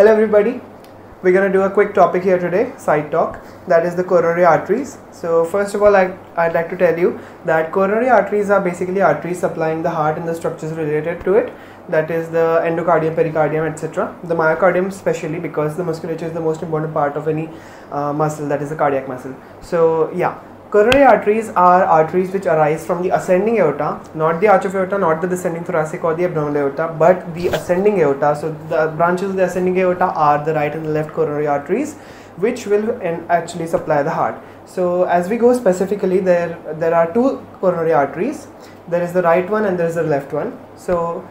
Hello everybody, we're going to do a quick topic here today, side talk, that is the coronary arteries. So first of all, I'd like to tell you that coronary arteries are basically arteries supplying the heart and the structures related to it, that is the endocardium, pericardium, etc. The myocardium especially, because the musculature is the most important part of any muscle, that is the cardiac muscle. So yeah. Coronary arteries are arteries which arise from the ascending aorta, not the arch of aorta, not the descending thoracic or the abdominal aorta, but the ascending aorta. So the branches of the ascending aorta are the right and the left coronary arteries, which will actually supply the heart. So as we go specifically, there are two coronary arteries. There is the right one and there is the left one. So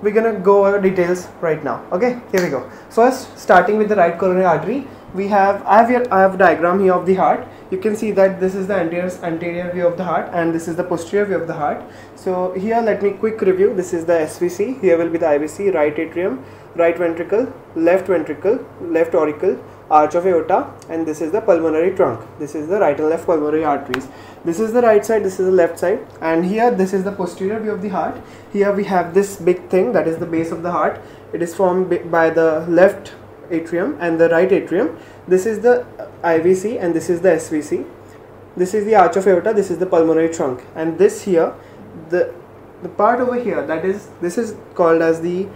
we're gonna go over details right now. Okay, here we go. First, starting with the right coronary artery, we have I have a diagram here of the heart. You can see that this is the anterior view of the heart and this is the posterior view of the heart. So here let me quick review. This is the SVC, here will be the IVC, right atrium, right ventricle, left auricle, arch of aorta, and this is the pulmonary trunk. This is the right and left pulmonary arteries. This is the right side, this is the left side, and here this is the posterior view of the heart. Here we have this big thing that is the base of the heart. It is formed by the left atrium and the right atrium. This is the IVC and this is the SVC. This is the arch of aorta, this is the pulmonary trunk, and this here, the part over here, that is, this is called as the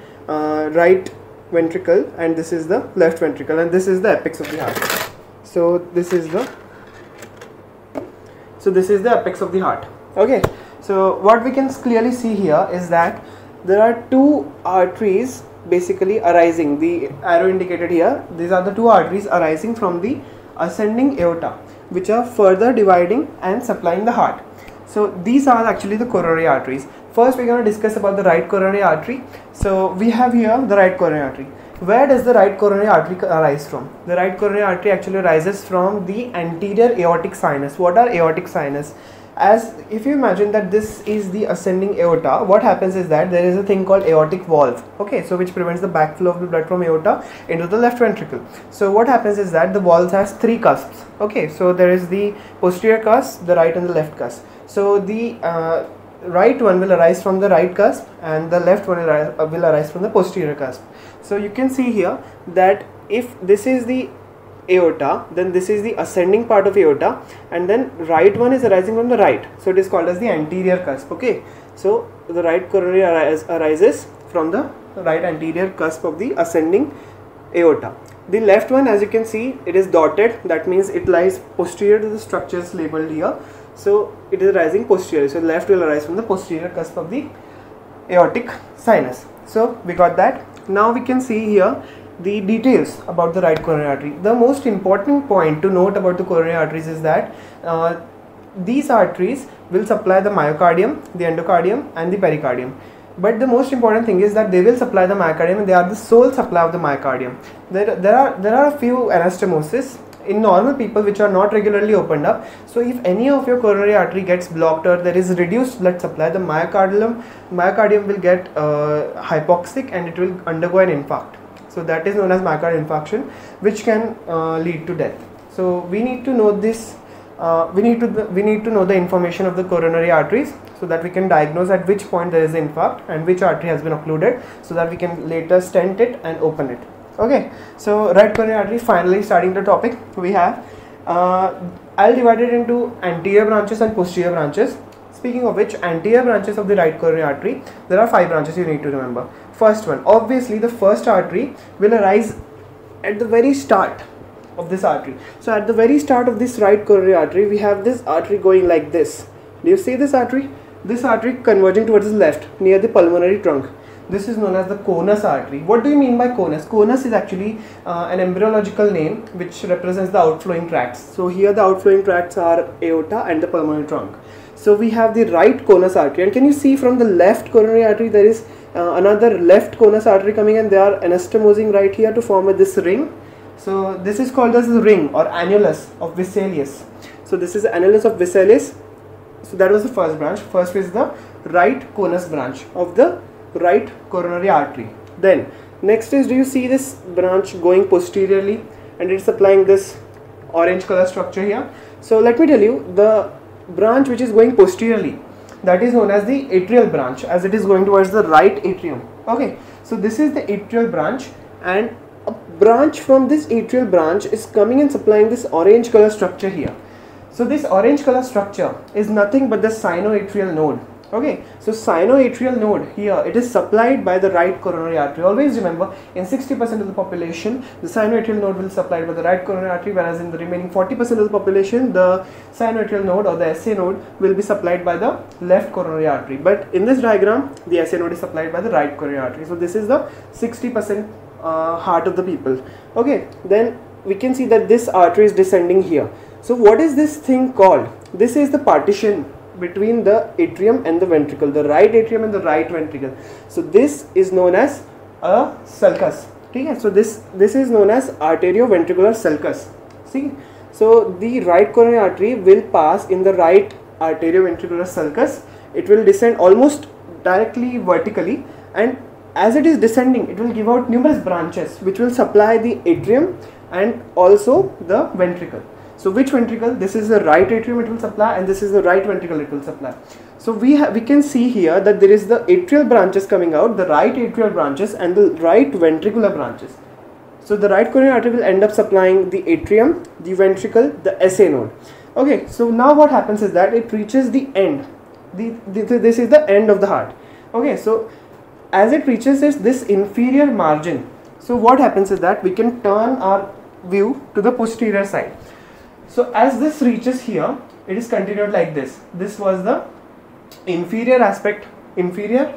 right ventricle and this is the left ventricle, and this is the apex of the heart. So this is the apex of the heart. Okay, so what we can clearly see here is that there are two arteries basically arising, the arrow indicated here, these are the two arteries arising from the ascending aorta, which are further dividing and supplying the heart. So these are actually the coronary arteries. First we're going to discuss about the right coronary artery. So we have here the right coronary artery. Where does the right coronary artery arise from? The right coronary artery actually arises from the anterior aortic sinus. What are aortic sinus? As if you imagine that this is the ascending aorta, what happens is that there is a thing called aortic valve, okay, so which prevents the backflow of the blood from aorta into the left ventricle. So what happens is that the valve has three cusps, okay, so there is the posterior cusp, the right and the left cusp. So the right one will arise from the right cusp and the left one will arise from the posterior cusp. So you can see here that if this is the aorta, then this is the ascending part of aorta, and then right one is arising from the right, so it is called as the anterior cusp. Okay, so the right coronary arises from the right anterior cusp of the ascending aorta. The left one, as you can see, it is dotted, that means it lies posterior to the structures labeled here, so it is arising posterior, so left will arise from the posterior cusp of the aortic sinus. So we got that. Now we can see here the details about the right coronary artery. The most important point to note about the coronary arteries is that these arteries will supply the myocardium, the endocardium and the pericardium. But the most important thing is that they will supply the myocardium and they are the sole supply of the myocardium. There are a few anastomoses in normal people which are not regularly opened up. So if any of your coronary artery gets blocked or there is reduced blood supply, the myocardium will get hypoxic and it will undergo an infarct. So that is known as myocardial infarction, which can lead to death. So we need to know this. We need to know the information of the coronary arteries so that we can diagnose at which point there is an infarct and which artery has been occluded, so that we can later stent it and open it. Okay. So right coronary artery. Finally, starting the topic, we have I'll divide it into anterior branches and posterior branches. Speaking of which, anterior branches of the right coronary artery, there are five branches you need to remember. First one, obviously the first artery will arise at the very start of this artery. So at the very start of this right coronary artery, we have this artery going like this. Do you see this artery? This artery converging towards the left near the pulmonary trunk. This is known as the conus artery. What do you mean by conus? Conus is actually an embryological name which represents the outflowing tracts. So here the outflowing tracts are aorta and the pulmonary trunk. So we have the right conus artery, and can you see from the left coronary artery there is another left conus artery coming, and they are anastomosing right here to form this ring. So this is called as the ring or annulus of Vesalius. So this is annulus of Vesalius. So that was the first branch. First is the right conus branch of the right coronary artery. Then next is, do you see this branch going posteriorly, and it's supplying this orange color structure here? So let me tell you, the branch which is going posteriorly, that is known as the atrial branch, as it is going towards the right atrium. Okay, so this is the atrial branch, and a branch from this atrial branch is coming and supplying this orange color structure here. So this orange color structure is nothing but the sinoatrial node. Okay, so sinoatrial node here, it is supplied by the right coronary artery. Always remember, in 60% of the population, the sinoatrial node will be supplied by the right coronary artery, whereas in the remaining 40% of the population, the sinoatrial node or the SA node will be supplied by the left coronary artery. But in this diagram, the SA node is supplied by the right coronary artery. So this is the 60% heart of the people. Okay, then we can see that this artery is descending here. So what is this thing called? This is the partition between the atrium and the ventricle, the right atrium and the right ventricle. So this is known as a sulcus. Okay? So this is known as arterioventricular sulcus. See, so the right coronary artery will pass in the right arterioventricular sulcus. It will descend almost directly vertically, and as it is descending, it will give out numerous branches which will supply the atrium and also the ventricle. So which ventricle? This is the right atrium it will supply, and this is the right ventricle it will supply. So we can see here that there is the atrial branches coming out, the right atrial branches and the right ventricular branches. So the right coronary artery will end up supplying the atrium, the ventricle, the SA node. Okay, so now what happens is that it reaches the end. This is the end of the heart. Okay, so as it reaches this inferior margin, so what happens is that we can turn our view to the posterior side. So as this reaches here, it is continued like this. This was the inferior aspect, inferior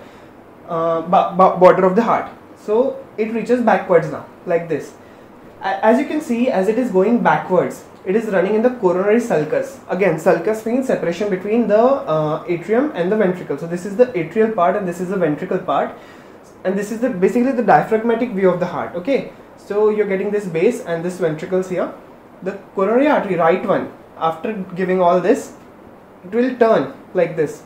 border of the heart. So it reaches backwards now, like this. As you can see, as it is going backwards, it is running in the coronary sulcus. Again, sulcus means separation between the atrium and the ventricle. So this is the atrial part and this is the ventricle part. And this is the basically the diaphragmatic view of the heart. Okay, so you're getting this base and this ventricles here. The coronary artery, right one, after giving all this, it will turn like this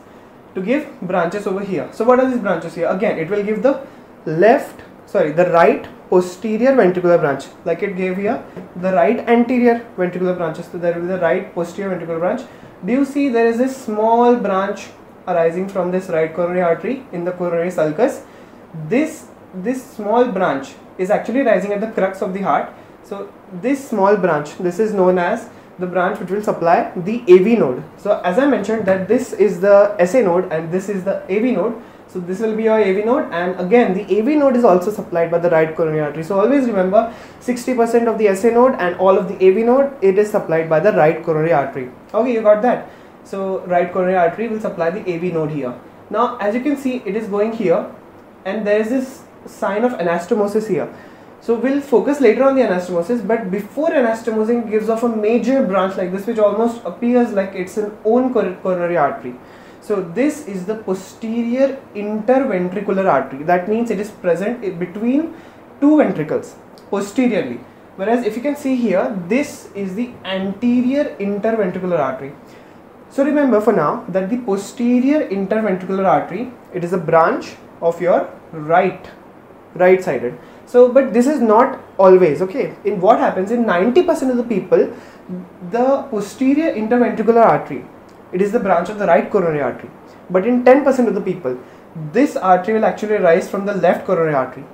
to give branches over here. So what are these branches here? Again, it will give the right posterior ventricular branch, like it gave here, the right anterior ventricular branches. So there will be the right posterior ventricular branch. Do you see there is this small branch arising from this right coronary artery in the coronary sulcus? This small branch is actually rising at the crux of the heart. So this small branch, this is known as the branch which will supply the AV node. So as I mentioned that this is the SA node and this is the AV node. So this will be your AV node, and again the AV node is also supplied by the right coronary artery. So always remember, 60% of the SA node and all of the AV node, it is supplied by the right coronary artery. Okay, you got that. So right coronary artery will supply the AV node here. Now as you can see, it is going here and there is this sign of anastomosis here. So we'll focus later on the anastomosis, but before anastomosing, it gives off a major branch like this which almost appears like it's an own coronary artery. So this is the posterior interventricular artery. That means it is present between two ventricles posteriorly. Whereas if you can see here, this is the anterior interventricular artery. So remember for now that the posterior interventricular artery, it is a branch of your right-sided. So, but this is not always, okay. In what happens in 90% of the people, the posterior interventricular artery, it is the branch of the right coronary artery. But in 10% of the people, this artery will actually rise from the left coronary artery.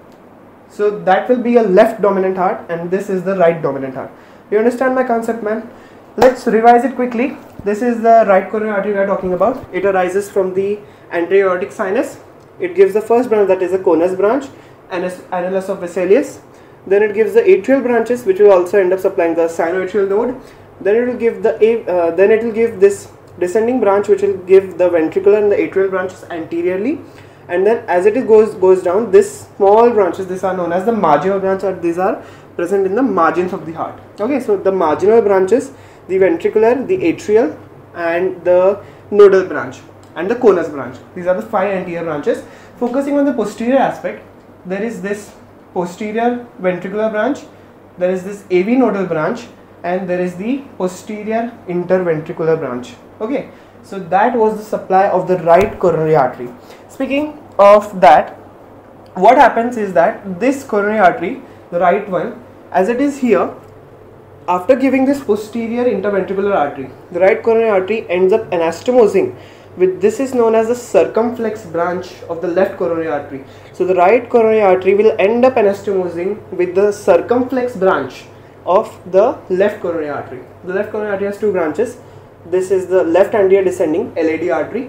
So that will be a left dominant heart and this is the right dominant heart. You understand my concept, man? Let's revise it quickly. This is the right coronary artery we are talking about. It arises from the anterior aortic sinus. It gives the first branch, that is the conus branch, annulus of Vesalius. Then it gives the atrial branches which will also end up supplying the sinoatrial node. Then it will give the this descending branch which will give the ventricular and the atrial branches anteriorly. And then as it goes down, this small branches, these are known as the marginal branch, or these are present in the margins of the heart. Okay, so the marginal branches, the ventricular, the atrial and the nodal branch and the conus branch. These are the 5 anterior branches. Focusing on the posterior aspect, there is this posterior ventricular branch, there is this AV nodal branch, and there is the posterior interventricular branch. Okay, so that was the supply of the right coronary artery. Speaking of that, what happens is that this coronary artery, the right one, as it is here, after giving this posterior interventricular artery, the right coronary artery ends up anastomosing with this is known as the circumflex branch of the left coronary artery. So the right coronary artery will end up anastomosing with the circumflex branch of the left coronary artery. The left coronary artery has two branches. This is the left anterior descending LAD artery,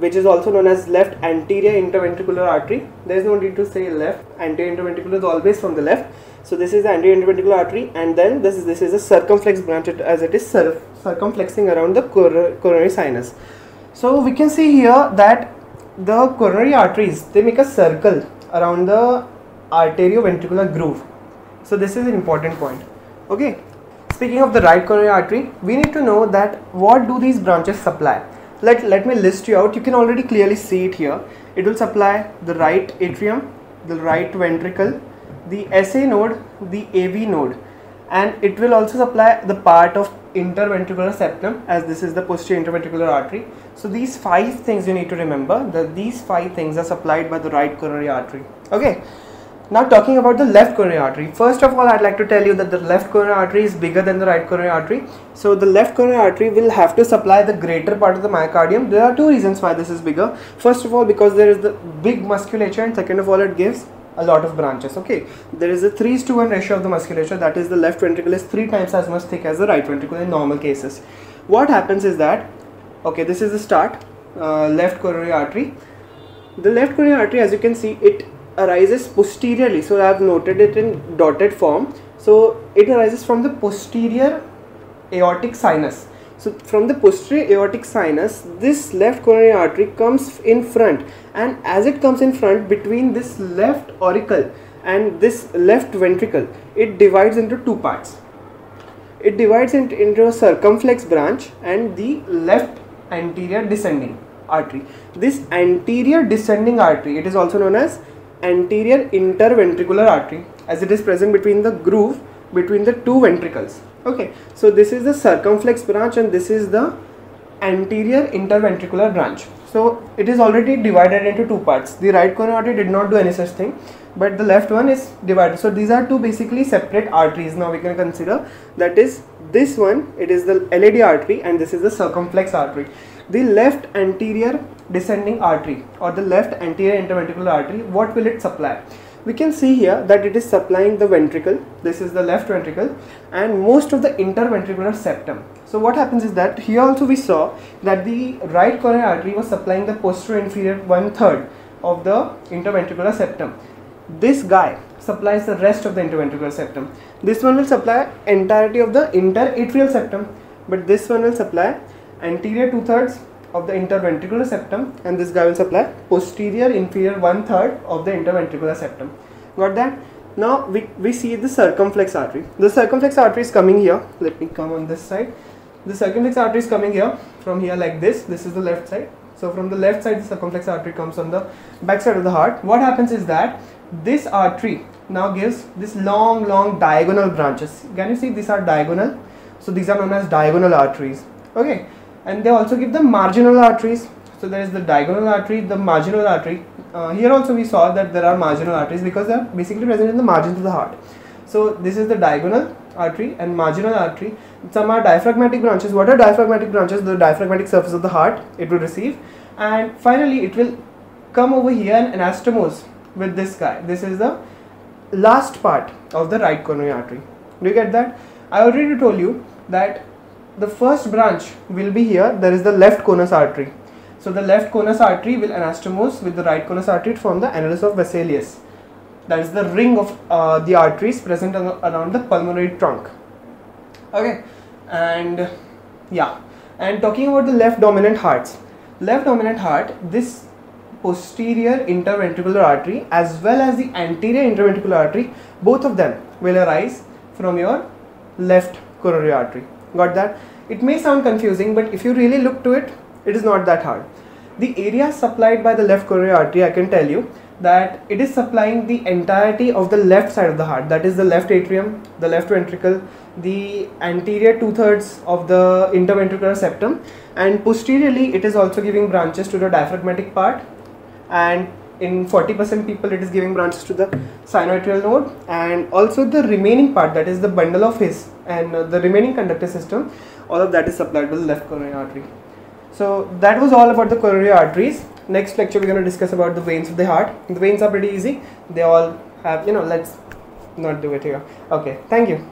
which is also known as left anterior interventricular artery. There is no need to say left. Anterior interventricular is always from the left. So this is the anterior interventricular artery, and then this is a circumflex branch as it is circumflexing around the coronary sinus. So we can see here that the coronary arteries, they make a circle around the arterioventricular groove. So this is an important point. Okay. Speaking of the right coronary artery, we need to know that what do these branches supply. Let me list you out. You can already clearly see it here. It will supply the right atrium, the right ventricle, the SA node, the AV node, and it will also supply the part of interventricular septum, as this is the posterior interventricular artery. So these five things you need to remember, that these five things are supplied by the right coronary artery. Okay. Now talking about the left coronary artery, first of all I'd like to tell you that the left coronary artery is bigger than the right coronary artery. So the left coronary artery will have to supply the greater part of the myocardium. There are two reasons why this is bigger. First of all, because there is the big musculature, and second of all, it gives a lot of branches. Okay, there is a 3:1 ratio of the musculature, that is the left ventricle is 3 times as much thick as the right ventricle in normal cases. What happens is that, okay, this is the start, left coronary artery. The left coronary artery, as you can see, it arises posteriorly. So I have noted it in dotted form. So it arises from the posterior aortic sinus. So from the posterior aortic sinus, this left coronary artery comes in front, and as it comes in front, between this left auricle and this left ventricle, it divides into two parts. It divides into a circumflex branch and the left anterior descending artery. This anterior descending artery, it is also known as anterior interventricular artery, as it is present between the groove between the two ventricles. Okay, so this is the circumflex branch and this is the anterior interventricular branch. So it is already divided into two parts. The right coronary artery did not do any such thing, but the left one is divided. So these are two basically separate arteries. Now we can consider, that is this one, it is the LAD artery, and this is the circumflex artery. The left anterior descending artery or the left anterior interventricular artery, what will it supply? We can see here that it is supplying the ventricle. This is the left ventricle and most of the interventricular septum. So what happens is that here also we saw that the right coronary artery was supplying the posterior inferior 1/3 of the interventricular septum. This guy supplies the rest of the interventricular septum. This one will supply entirety of the interatrial septum, but this one will supply anterior 2/3 of the interventricular septum, and this guy will supply posterior inferior 1/3 of the interventricular septum. Got that? Now we see the circumflex artery. The circumflex artery is coming here. Let me come on this side. The circumflex artery is coming here from here like this. This is the left side. So from the left side, the circumflex artery comes on the back side of the heart. What happens is that this artery now gives this long diagonal branches. Can you see these are diagonal? So these are known as diagonal arteries. Okay, and they also give the marginal arteries. So there is the diagonal artery, the marginal artery. Here also we saw that there are marginal arteries because they are basically present in the margins of the heart. So this is the diagonal artery and marginal artery. Some are diaphragmatic branches. What are diaphragmatic branches? The diaphragmatic surface of the heart it will receive, and finally it will come over here and anastomose with this guy. This is the last part of the right coronary artery. Do you get that? I already told you that the first branch will be here, there is the left conus artery. So the left conus artery will anastomose with the right conus artery from the annulus of Vesalius. That is the ring of the arteries present around the pulmonary trunk. Okay, and yeah, and talking about the left dominant hearts. Left dominant heart, this posterior interventricular artery as well as the anterior interventricular artery, both of them will arise from your left coronary artery. Got that? It may sound confusing, but if you really look to it, it is not that hard. The area supplied by the left coronary artery, I can tell you that it is supplying the entirety of the left side of the heart, that is the left atrium, the left ventricle, the anterior 2/3 of the interventricular septum, and posteriorly it is also giving branches to the diaphragmatic part, and in 40% people it is giving branches to the sinoatrial node, and also the remaining part, that is the bundle of his and the remaining conductor system, all of that is supplied by the left coronary artery. So that was all about the coronary arteries. Next lecture we're going to discuss about the veins of the heart. The veins are pretty easy. They all have, let's not do it here. Okay, thank you.